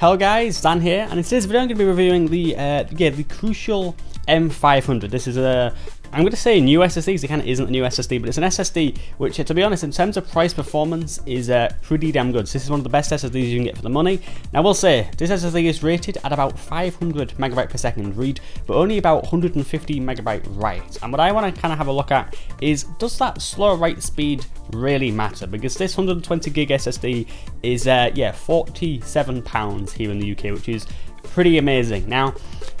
Hello guys, Dan here, and in today's video I'm going to be reviewing the Crucial M500. This is I'm going to say new SSD, because it kind of isn't a new SSD, but it's an SSD which, to be honest, in terms of price performance, is pretty damn good. So this is one of the best SSDs you can get for the money. Now, I will say, this SSD is rated at about 500 megabyte per second read, but only about 150 megabyte write. And what I want to kind of have a look at is, does that slow write speed really matter? Because this 120 gig SSD is, £47 here in the UK, which is pretty amazing. Now,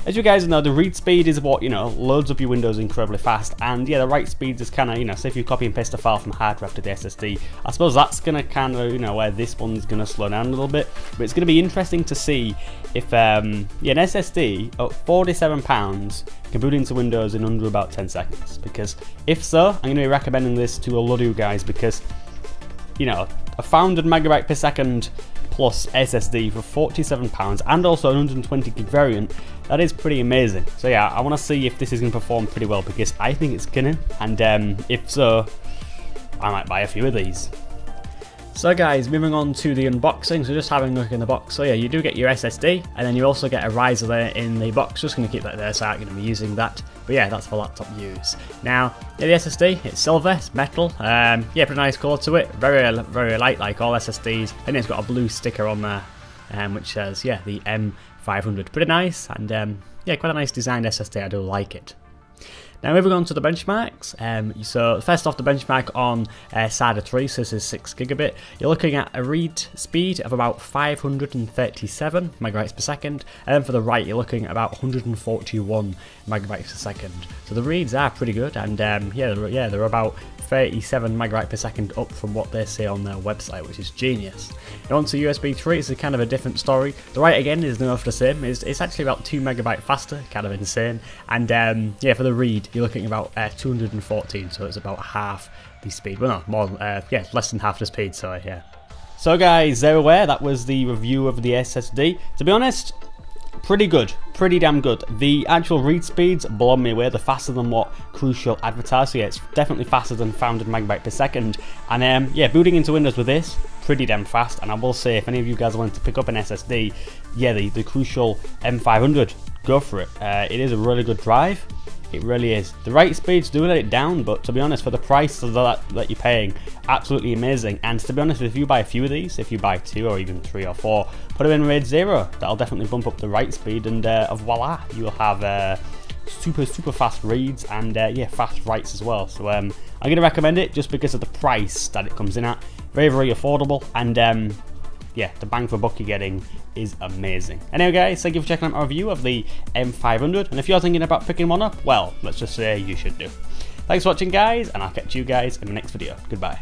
as you guys know, the read speed is what, loads up your windows incredibly fast, and the write speed is kind of, say if you copy and paste a file from hard drive to the SSD, I suppose that's going to kind of, where this one's going to slow down a little bit, but it's going to be interesting to see if, an SSD at £47 can boot into Windows in under about 10 seconds, because if so, I'm going to be recommending this to a lot of you guys, because, a 500 megabyte per second plus SSD for £47 and also an 120 gig variant, that is pretty amazing. So yeah, I want to see if this is going to perform pretty well, because I think it's gonna, and if so, I might buy a few of these. So guys, moving on to the unboxing, so just having a look in the box, so yeah, you do get your SSD, and then you also get a riser there in the box, just going to keep that there so I'm going to be using that, but yeah, that's for laptop use. Now, yeah, the SSD, it's silver, it's metal, pretty nice colour to it, very, very light like all SSDs, and it's got a blue sticker on there, which says, yeah, the M500, pretty nice, and quite a nice designed SSD, I do like it. Now moving on to the benchmarks, so first off, the benchmark on SATA 3, so this is 6 gigabit, you're looking at a read speed of about 537 megabytes per second, and then for the write you're looking at about 141 megabytes per second. So the reads are pretty good, and they're about 37 megabyte per second up from what they say on their website, which is genius. Now onto USB 3, it's kind of a different story. The write again is enough the same, it's actually about 2 megabyte faster, kind of insane, and for the read you're looking about 214, so it's about half the speed, less than half the speed, sorry, yeah. So guys, there we were, that was the review of the SSD. To be honest, pretty good, pretty damn good. The actual read speeds blow me away, they're faster than what Crucial advertised, so yeah, it's definitely faster than 500 megabyte per second, and booting into Windows with this, pretty damn fast. And I will say, if any of you guys are wanting to pick up an SSD, the Crucial M500, go for it. It is a really good drive, it really is. The write speeds do let it down, but to be honest, for the price that you're paying, absolutely amazing. And to be honest, if you buy a few of these, if you buy 2 or even 3 or 4, put them in RAID 0, that'll definitely bump up the write speed, and voila, you'll have super fast reads and fast writes as well. So I'm going to recommend it just because of the price that it comes in at, very, very affordable, and the bang for buck you're getting is amazing. Anyway guys, thank you for checking out my review of the M500, and if you're thinking about picking one up, well, let's just say you should do. Thanks for watching guys, and I'll catch you guys in the next video. Goodbye.